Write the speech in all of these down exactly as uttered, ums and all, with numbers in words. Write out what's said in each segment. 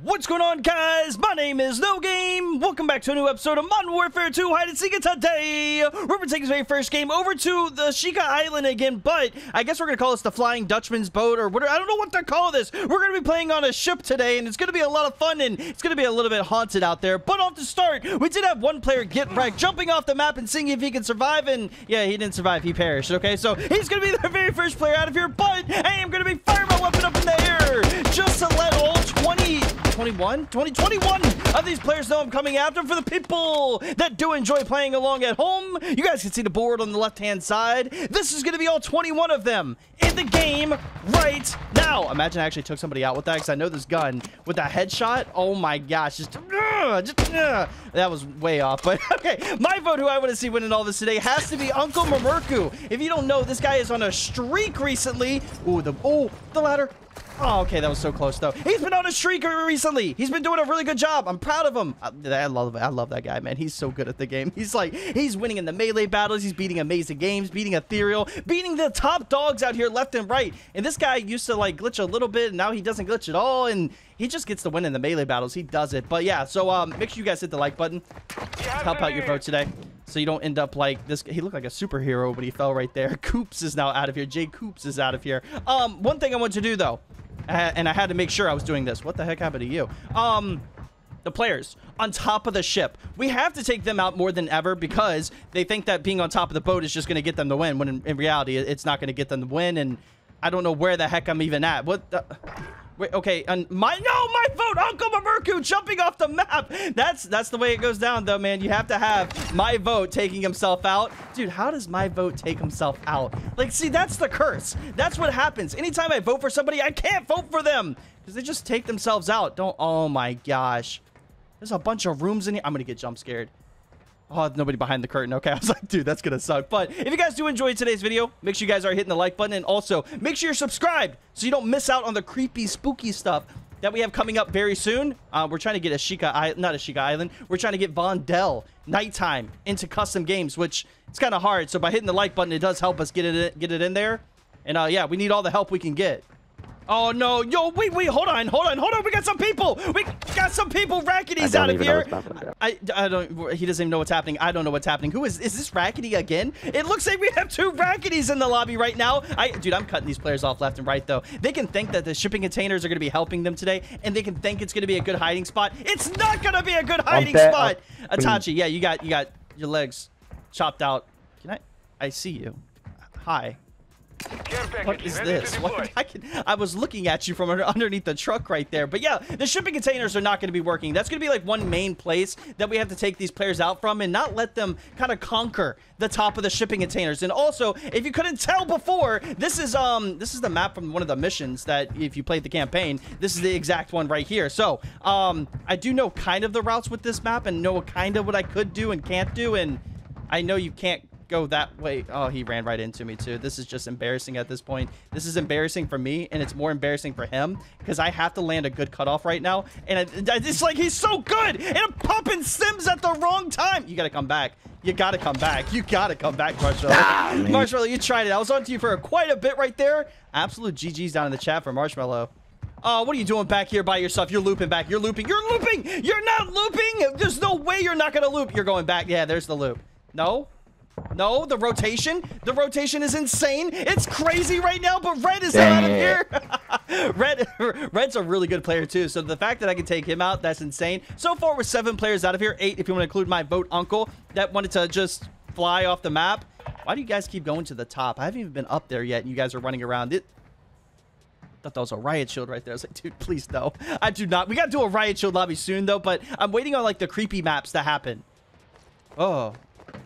What's going on, guys? My name is No Game. Welcome back to a new episode of Modern Warfare two Hide and Seek. And today we're taking this very first game over to the Sheikah Island again, but I guess we're gonna call this the Flying Dutchman's boat or whatever. I don't know what to call this. We're gonna be playing on a ship today, and it's gonna be a lot of fun, and it's gonna be a little bit haunted out there. But off the start, we did have one player, Get Rektus, jumping off the map and seeing if he can survive. And yeah, he didn't survive. He perished. Okay, so he's gonna be the very first player out of here. But I am gonna be firing my weapon up in the air just to let all twenty. twenty-one? twenty, twenty-one of these players know I'm coming after them. For the people that do enjoy playing along at home, you guys can see the board on the left-hand side. This is going to be all twenty-one of them in the game right now. Imagine I actually took somebody out with that, because I know this gun with that headshot. Oh my gosh. Just, uh, just uh, that was way off. But okay, my vote who I want to see winning all this today has to be Uncle Maruku. If you don't know, this guy is on a streak recently. Ooh, the, oh, the ladder. Oh, okay, that was so close, though. He's been on a streak recently. He's been doing a really good job. I'm proud of him. I, I love I love that guy, man. He's so good at the game. He's like, he's winning in the melee battles. He's beating amazing games, beating Ethereal, beating the top dogs out here left and right. And this guy used to, like, glitch a little bit, and now he doesn't glitch at all, and he just gets the win in the melee battles. He does it. But, yeah, so um, make sure you guys hit the like button. Help out your vote today, so you don't end up like this. He looked like a superhero, but he fell right there. Koops is now out of here. Jay Koops is out of here. Um, one thing I want to do, though, Uh, and I had to make sure I was doing this. What the heck happened to you? Um, the players on top of the ship. We have to take them out more than ever, because they think that being on top of the boat is just going to get them to win, when in, in reality, it's not going to get them to win. And I don't know where the heck I'm even at. What the... Wait, okay, and my no, my vote, Uncle Maruku jumping off the map. That's that's the way it goes down, though, man. You have to have my vote taking himself out, dude. How does my vote take himself out? Like, see, that's the curse. That's what happens. Anytime I vote for somebody, I can't vote for them because they just take themselves out. Don't. Oh my gosh, there's a bunch of rooms in here. I'm gonna get jump scared. Oh, nobody behind the curtain. Okay, I was like, dude, that's gonna suck. But if you guys do enjoy today's video, make sure you guys are hitting the like button, and also make sure you're subscribed so you don't miss out on the creepy, spooky stuff that we have coming up very soon. Uh, we're trying to get a Sheikah Island, not a Sheikah Island. We're trying to get Vondel nighttime into custom games, which it's kind of hard. So by hitting the like button, it does help us get it get it in there. And uh, yeah, we need all the help we can get. Oh no, yo, wait, wait, hold on, hold on, hold on, we got some people, we got some people, Rackiety's out of here. I, I don't, he doesn't even know what's happening, I don't know what's happening. Who is, is this Rackie again? It looks like we have two Rackiety's in the lobby right now. I, dude, I'm cutting these players off left and right, though. They can think that the shipping containers are gonna be helping them today, and they can think it's gonna be a good hiding spot. It's not gonna be a good hiding spot. Itachi, yeah, you got, you got your legs chopped out. Can I, I see you, hi. What is this? What? I, can, I was looking at you from underneath the truck right there. But yeah, the shipping containers are not going to be working. That's going to be like one main place that we have to take these players out from, and not let them kind of conquer the top of the shipping containers. And also, if you couldn't tell before, this is um this is the map from one of the missions that if you played the campaign, this is the exact one right here. So um I do know kind of the routes with this map, and know kind of what I could do and can't do. And I know you can't go that way. Oh, he ran right into me too. This is just embarrassing at this point. This is embarrassing for me, and it's more embarrassing for him, because I have to land a good cutoff right now, and I, I, it's like he's so good, and I'm popping sims at the wrong time. You gotta come back. You gotta come back. You gotta come back, Marshmallow. Ah, Marshmallow, you tried it. I was on to you for quite a bit right there. Absolute G G's down in the chat for Marshmallow. Oh, uh, what are you doing back here by yourself? You're looping back. You're looping. You're looping. You're not looping. There's no way you're not gonna loop. You're going back. Yeah, there's the loop. No. No, the rotation. The rotation is insane. It's crazy right now, but Red is out of here. Red, Red's a really good player, too. So the fact that I can take him out, that's insane. So far, we're seven players out of here. Eight, if you want to include my vote uncle that wanted to just fly off the map. Why do you guys keep going to the top? I haven't even been up there yet, and you guys are running around. It, I thought that was a riot shield right there. I was like, dude, please, no. I do not. We got to do a riot shield lobby soon, though, but I'm waiting on, like, the creepy maps to happen. Oh.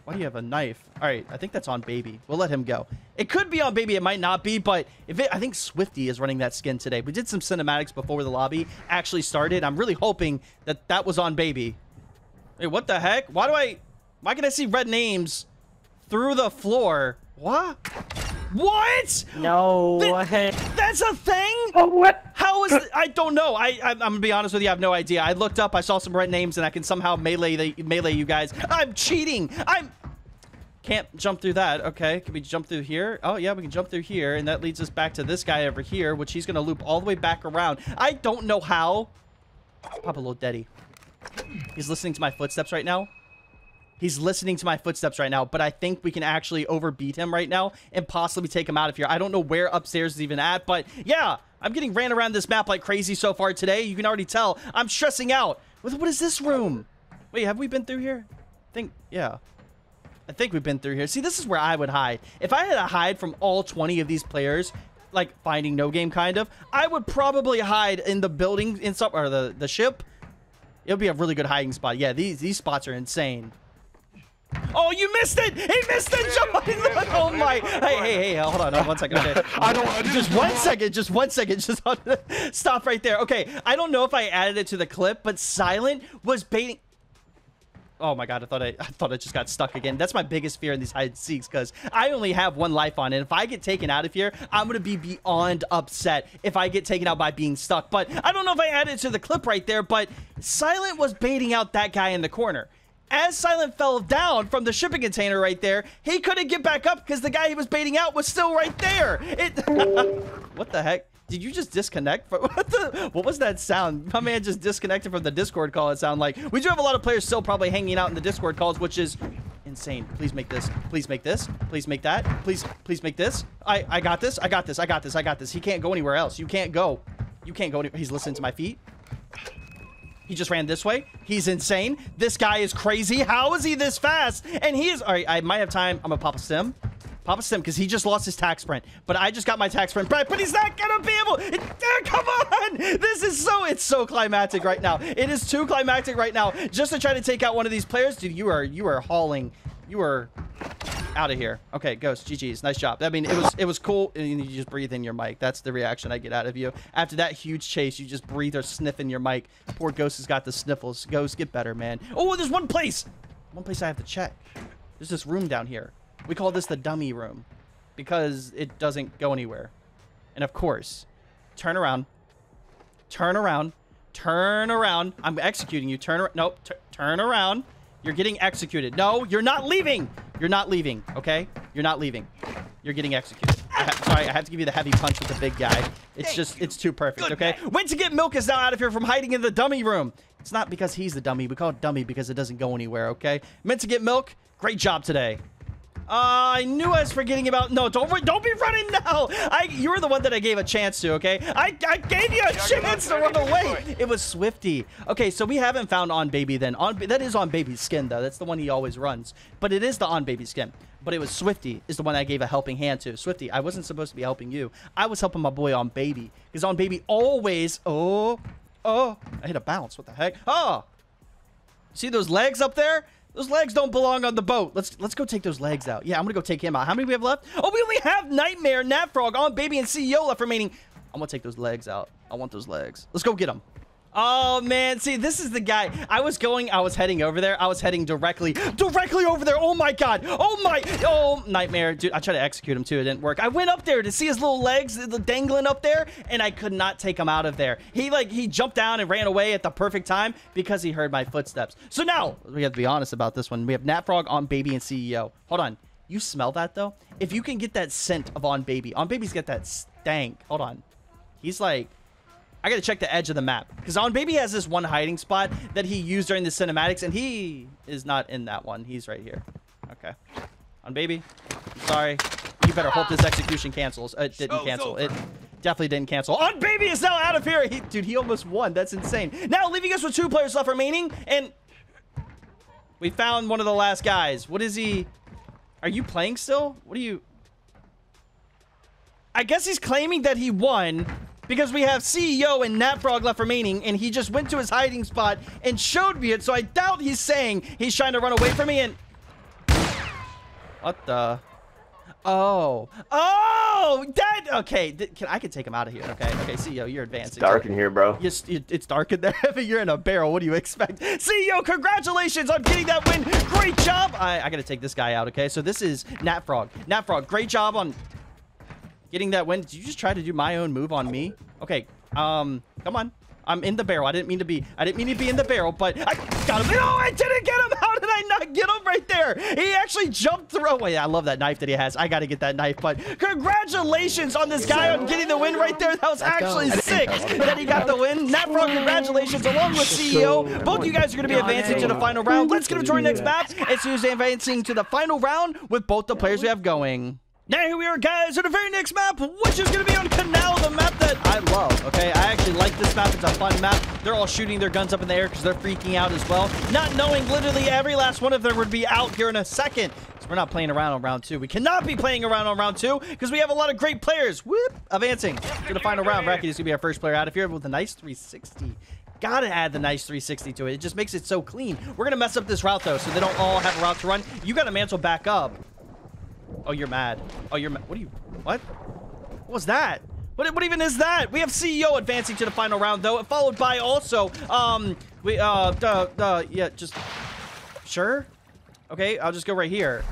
Why do you have a knife? All right, I think that's On Baby. We'll let him go. It could be On Baby. It might not be, but if it, I think Swifty is running that skin today. We did some cinematics before the lobby actually started. I'm really hoping that that was On Baby. Wait, what the heck? Why do I... Why can I see red names through the floor? What? What? No. Th that's a thing? Oh, what? How is it? I don't know. I, I, I'm going to be honest with you. I have no idea. I looked up. I saw some red names, and I can somehow melee the, melee you guys. I'm cheating. I'm... Can't jump through that. Okay. Can we jump through here? Oh, yeah. We can jump through here, and that leads us back to this guy over here, which he's going to loop all the way back around. I don't know how. Papa Little Daddy. He's listening to my footsteps right now. He's listening to my footsteps right now, but I think we can actually overbeat him right now and possibly take him out of here. I don't know where upstairs is even at, but yeah, I'm getting ran around this map like crazy so far today. You can already tell. I'm stressing out. What is this room? Wait, have we been through here? I think, yeah. I think we've been through here. See, this is where I would hide. If I had to hide from all twenty of these players, like finding No Game kind of, I would probably hide in the building, in some, or the, the ship. It'll be a really good hiding spot. Yeah, these these spots are insane. Oh, you missed it! He missed it! Somebody look! Oh my! Hey, hey, hey! Hold on, one second. Okay. I don't. I just one second. Just one second. Just stop right there. Okay. I don't know if I added it to the clip, but Silent was baiting. Oh my god! I thought I, I thought I just got stuck again. That's my biggest fear in these hide and seeks, because I only have one life on, and if I get taken out of here, I'm gonna be beyond upset if I get taken out by being stuck. But I don't know if I added it to the clip right there. But Silent was baiting out that guy in the corner. As Silent fell down from the shipping container right there, he couldn't get back up because the guy he was baiting out was still right there. It what the heck? Did you just disconnect? From, what, the, what was that sound? My man just disconnected from the Discord call, it sounded like. We do have a lot of players still probably hanging out in the Discord calls, which is insane. Please make this. Please make this. Please make that. Please, please make this. I, I got this. I got this. I got this. I got this. He can't go anywhere else. You can't go. You can't go anywhere. He's listening to my feet. He just ran this way. He's insane. This guy is crazy. How is he this fast? And he is... All right, I might have time. I'm going to pop a sim. Pop a sim because he just lost his tax sprint. But I just got my tax sprint back. But he's not going to be able... It, uh, come on! This is so... It's so climactic right now. It is too climactic right now. Just to try to take out one of these players. Dude, you are, you are hauling. You are... out of here. Okay, Ghost, G G's, nice job. I mean, it was it was cool. And you just breathe in your mic. That's the reaction I get out of you after that huge chase. You just breathe or sniff in your mic. Poor Ghost has got the sniffles. Ghost, get better, man. Oh, there's one place one place I have to check. There's this room down here. We call this the dummy room because it doesn't go anywhere. And of course, turn around, turn around, turn around. I'm executing you. Turn around. Nope. Turn around. You're getting executed. No, you're not leaving. You're not leaving, okay? You're not leaving. You're getting executed. I sorry, I have to give you the heavy punch with the big guy. It's Thank just, you. It's too perfect, Good okay? Meant to Get Milk is now out of here from hiding in the dummy room. It's not because he's the dummy. We call it dummy because it doesn't go anywhere, okay? Meant to Get Milk, great job today. Uh, I knew I was forgetting about... No, don't don't be running now. I you were the one that I gave a chance to, okay? I, I gave you a chance to run away. It was Swifty. Okay, so we haven't found On Baby then. On That is On Baby's skin, though. That's the one he always runs. But it is the On Baby skin. But it was Swifty is the one I gave a helping hand to. Swifty, I wasn't supposed to be helping you. I was helping my boy On Baby. Because On Baby always... Oh, oh. I hit a bounce. What the heck? Oh. See those legs up there? Those legs don't belong on the boat. Let's let's go take those legs out. Yeah, I'm gonna go take him out. How many do we have left? Oh, we only have Nightmare, Nat Frog, On Baby, and C E O left remaining. I'm gonna take those legs out. I want those legs. Let's go get them. Oh man, see, this is the guy. I was going, I was heading over there. I was heading directly, directly over there. Oh my God. Oh my, oh, Nightmare. Dude, I tried to execute him too. It didn't work. I went up there to see his little legs dangling up there and I could not take him out of there. He like, he jumped down and ran away at the perfect time because he heard my footsteps. So now we have to be honest about this one. We have Nat Frog, On Baby, and C E O. Hold on. You smell that though? If you can get that scent of On Baby, On Baby's got that stank. Hold on. He's like, I gotta check the edge of the map because On Baby has this one hiding spot that he used during the cinematics and he is not in that one. He's right here. Okay. On Baby, I'm sorry. You better hope this execution cancels. It didn't cancel. It definitely didn't cancel. On Baby is now out of here. He, dude, he almost won. That's insane. Now leaving us with two players left remaining and we found one of the last guys. What is he? Are you playing still? What are you? I guess he's claiming that he won. Because we have C E O and Nat Frog left remaining, and he just went to his hiding spot and showed me it, so I doubt he's saying he's trying to run away from me and... What the... Oh. Oh! That... Okay, can, I can take him out of here. Okay, okay, C E O, you're advancing. It's dark in here, bro. It's, it's dark in there. You're in a barrel. What do you expect? C E O, congratulations on getting that win. Great job! I, I gotta take this guy out, okay? So this is Nat Frog. Nat Frog, great job on... getting that win. Did you just try to do my own move on me? Okay, um, come on. I'm in the barrel. I didn't mean to be. I didn't mean to be in the barrel, but I got him. No, I didn't get him. How did I not get him right there? He actually jumped through. Oh, wait, I love that knife that he has. I got to get that knife, but congratulations on this guy on getting the win right there. That was actually sick that he got the win. Nat Frog, congratulations, along with C E O. Both of you guys are going to be advancing to the final round. Let's get him to our next match. It's who's advancing to the final round with both the players we have going. Now here we are, guys, on the very next map, which is going to be on Canal, the map that I love, okay? I actually like this map. It's a fun map. They're all shooting their guns up in the air because they're freaking out as well, not knowing literally every last one of them would be out here in a second. So we're not playing around on round two. We cannot be playing around on round two because we have a lot of great players. Whoop! Advancing to the final round. Rackie is going to be our first player out of here with a nice three sixty. Gotta add the nice three sixty to it. It just makes it so clean. We're going to mess up this route, though, so they don't all have a route to run. You got to mantle back up. Oh, you're mad. Oh, you're mad. What are you? What? What was that? What, what even is that? We have C E O advancing to the final round, though, followed by also, um, we, uh, duh, duh, yeah, just, sure? Okay, I'll just go right here.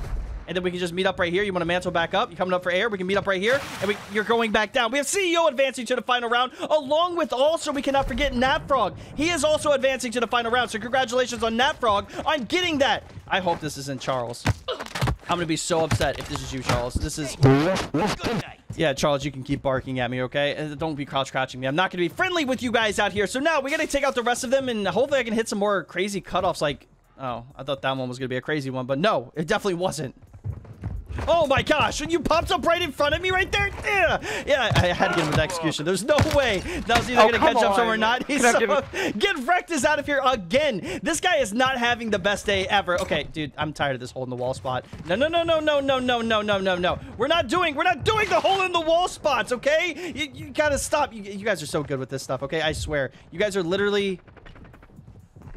And then we can just meet up right here. You want to mantle back up? You're coming up for air. We can meet up right here. And we, you're going back down. We have C E O advancing to the final round, along with also, we cannot forget Nat Frog. He is also advancing to the final round. So congratulations on Nat Frog on getting that. I hope this isn't Charles. I'm gonna be so upset if this is you, Charles. This is... Yeah, Charles, you can keep barking at me, okay? Don't be crouch-crouching me. I'm not gonna be friendly with you guys out here. So now we gotta take out the rest of them, and hopefully I can hit some more crazy cutoffs like... Oh, I thought that one was gonna be a crazy one, but no, it definitely wasn't. Oh my gosh, and you popped up right in front of me right there? Yeah, yeah, I had to get him with the execution. There's no way that was either oh, going to catch on. up somewhere or not. He's so, Get Rektus out of here again. This guy is not having the best day ever. Okay, dude, I'm tired of this hole in the wall spot. No, no, no, no, no, no, no, no, no, no, no. We're not doing, we're not doing the hole in the wall spots, okay? You, you got to stop. You, you guys are so good with this stuff, okay? I swear. You guys are literally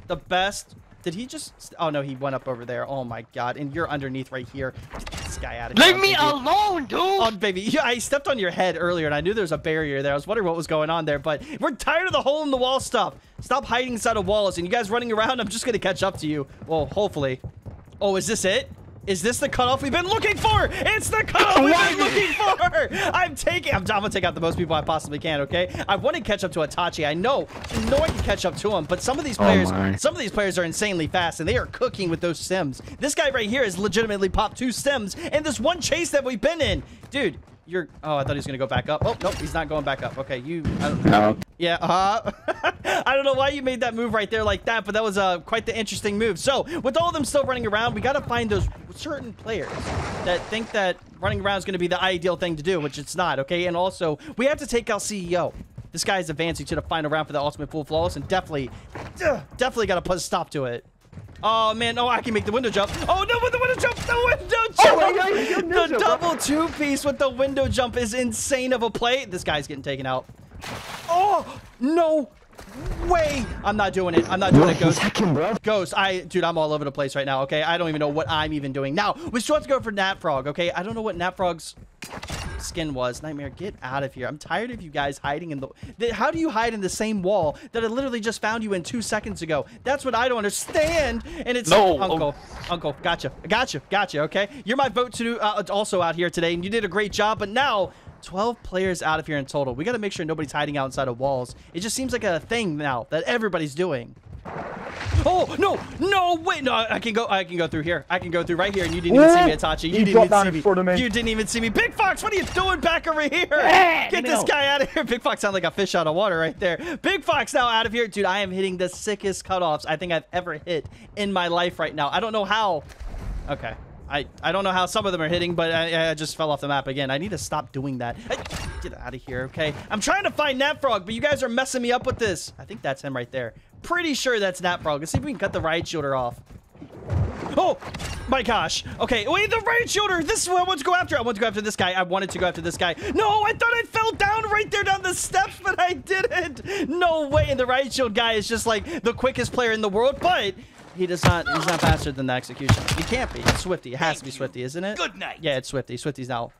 the best. Did he just... Oh, no, he went up over there. Oh, my God. And you're underneath right here. Guy out of here. Leave me alone, dude! On Baby. Yeah, I stepped on your head earlier, and I knew there was a barrier there. I was wondering what was going on there, but we're tired of the hole-in-the-wall stuff. Stop hiding inside of walls, and you guys running around, I'm just going to catch up to you. Well, hopefully. Oh, is this it? Is this the cutoff we've been looking for? It's the cutoff we've been looking for! I'm taking... I'm, I'm going to take out the most people I possibly can, okay? I want to catch up to Itachi. I know. No one can catch up to him, but some of these players... Oh some of these players are insanely fast, and they are cooking with those stems. This guy right here has legitimately popped two stems, and this one chase that we've been in. Dude, you're... Oh, I thought he was going to go back up. Oh, nope, he's not going back up. Okay, you... I don't, no. Yeah, uh-huh. I don't know why you made that move right there like that, but that was uh, quite the interesting move. So, with all of them still running around, we got to find those... certain players that think that running around is going to be the ideal thing to do, which it's not, okay? And also, we have to take out C E O. This guy is advancing to the final round for the ultimate full flawless, and definitely, ugh, definitely got to put a stop to it. Oh, man. Oh, I can make the window jump. Oh, no, with the window jump. The window jump. Oh, yeah, the jump. Double two-piece with the window jump is insane of a play. This guy's getting taken out. Oh, no. Way I'm not doing it. I'm not doing it, Ghost. Ghost, I dude, I'm all over the place right now, okay? I don't even know what I'm even doing. Now, we still have to go for Nat Frog, okay? I don't know what Nat Frog's skin was. Nightmare, get out of here. I'm tired of you guys hiding in the... How do you hide in the same wall that I literally just found you in two seconds ago? That's what I don't understand. And it's... No. Uncle, oh. Uncle, gotcha. Gotcha, gotcha, okay? You're my vote to uh, also out here today, and you did a great job, but now... twelve players out of here in total. We got to make sure nobody's hiding outside of walls. It just seems like a thing now that everybody's doing. Oh, no, no, wait, no, I can go, I can go through here. I can go through right here, and you didn't even see me, Itachi. You didn't even see me. You didn't even see me. Big Fox, what are you doing back over here? Get this guy out of here. Big Fox sounds like a fish out of water right there. Big Fox now out of here. Dude, I am hitting the sickest cutoffs I think I've ever hit in my life right now. I don't know how. Okay. I, I don't know how some of them are hitting, but I, I just fell off the map again. I need to stop doing that. Get out of here, okay? I'm trying to find Nat Frog, but you guys are messing me up with this. I think that's him right there. Pretty sure that's Nat Frog. Let's see if we can cut the ride shielder off. Oh, my gosh. Okay, wait, the ride shielder. This is what I want to go after. I want to go after this guy. I wanted to go after this guy. No, I thought I fell down right there down the steps, but I didn't. No way. And the ride shield guy is just like the quickest player in the world, but... He does not, he's not faster than the execution. He can't be. It's Swifty. It has to be Swifty, isn't it? Good night. Yeah, it's Swifty. Swifty's now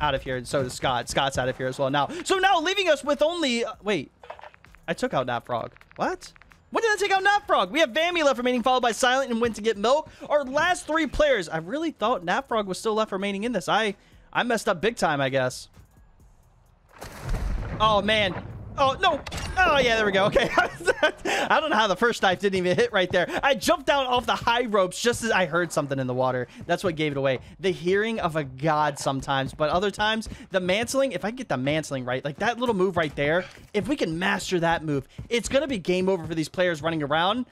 out of here, and so does Scott. Scott's out of here as well now. So now leaving us with only... Uh, wait. I took out Nat Frog. What? When did I take out Nat Frog? We have Vammy left remaining, followed by Silent and Meant to Get Milk. Our last three players. I really thought Nat Frog was still left remaining in this. I, I messed up big time, I guess. Oh, man. Oh, no. Oh, yeah, there we go. Okay. I don't know how the first dive didn't even hit right there. I jumped down off the high ropes just as I heard something in the water. That's what gave it away. The hearing of a god sometimes, but other times, the mantling, if I get the mantling right, like that little move right there, if we can master that move, it's going to be game over for these players running around.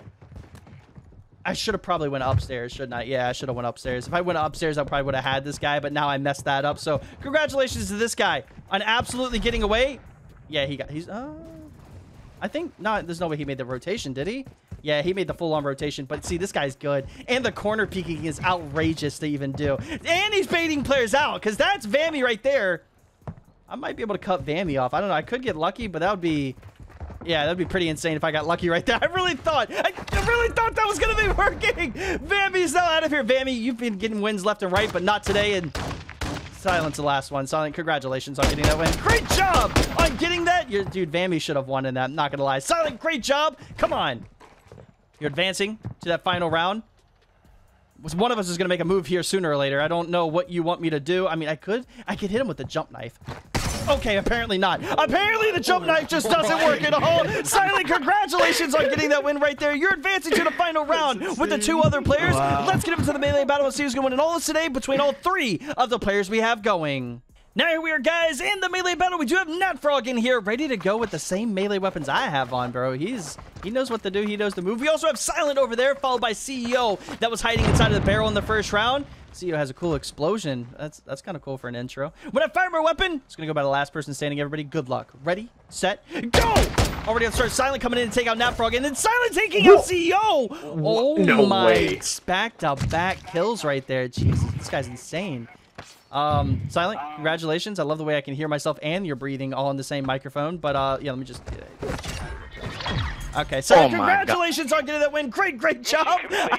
I should have probably went upstairs, shouldn't I? Yeah, I should have went upstairs. If I went upstairs, I probably would have had this guy, but now I messed that up. So congratulations to this guy on absolutely getting away. Yeah, he got, he's, uh, I think, no, there's no way he made the rotation, did he? Yeah, he made the full-on rotation, but see, this guy's good. And the corner peeking is outrageous to even do. And he's baiting players out, because that's Vammy right there. I might be able to cut Vammy off. I don't know, I could get lucky, but that would be... Yeah, that'd be pretty insane if I got lucky right there. I really thought, I really thought that was gonna be working. Vammy's now out of here. Vammy, you've been getting wins left and right, but not today. And Silent's the last one. Silent, congratulations on getting that win. Great job on getting that. Your dude, Vammy should have won in that. I'm not gonna lie. Silent, great job. Come on. You're advancing to that final round. One of us is gonna make a move here sooner or later. I don't know what you want me to do. I mean, I could, I could hit him with the jump knife. Okay, apparently not. Apparently the jump knife just doesn't work at all. Silent, congratulations on getting that win right there. You're advancing to the final round with the two other players. Wow. Let's get into the melee battle and see who's going to win in all this today between all three of the players we have going. Now here we are, guys, in the melee battle. We do have Nat Frog in here, ready to go with the same melee weapons I have on, bro. He's he knows what to do. He knows the move. We also have Silent over there, followed by C E O that was hiding inside of the barrel in the first round. C E O has a cool explosion. That's that's kind of cool for an intro. When I fire my weapon, it's going to go by the last person standing, everybody. Good luck. Ready, set, go! Already on start. Silent coming in to take out Nat Frog, and then Silent taking Whoa. out C E O! Oh no my. Way. Back-to-back kills right there. Jesus, this guy's insane. Um, Silent, congratulations. I love the way I can hear myself and your breathing all in the same microphone. But, uh, yeah, let me just... Okay, so oh congratulations on getting that win. Great, great job.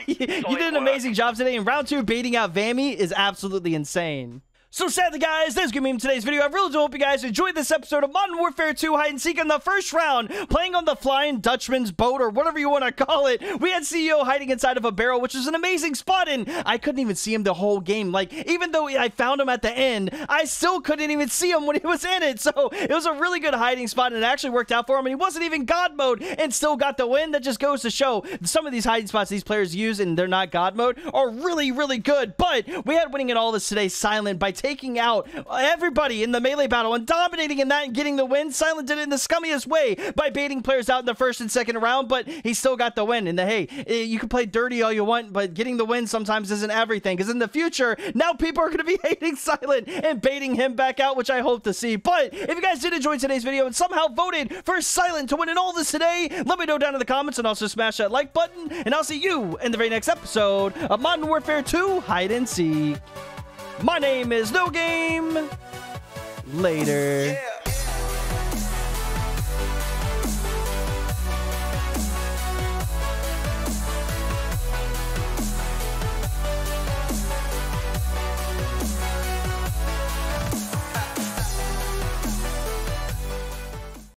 you did an amazing job today. And round two, baiting out Vammy is absolutely insane. So sadly, guys, that's going to be today's video. I really do hope you guys enjoyed this episode of Modern Warfare two Hide and Seek. In the first round, playing on the Flying Dutchman's boat or whatever you want to call it, we had C E O hiding inside of a barrel, which is an amazing spot, and I couldn't even see him the whole game. Like, even though I found him at the end, I still couldn't even see him when he was in it. So it was a really good hiding spot, and it actually worked out for him, and he wasn't even God mode and still got the win. That just goes to show some of these hiding spots these players use, and they're not God mode, are really, really good. But we had winning in all this today, Silent Bytex, taking out everybody in the melee battle and dominating in that and getting the win. Silent did it in the scummiest way by baiting players out in the first and second round, but he still got the win. And the, hey, you can play dirty all you want, but getting the win sometimes isn't everything, because in the future, now people are going to be hating Silent and baiting him back out, which I hope to see. But if you guys did enjoy today's video and somehow voted for Silent to win in all this today, let me know down in the comments, and also smash that like button, and I'll see you in the very next episode of Modern Warfare two Hide and Seek. My name is No Game. Later. Yeah.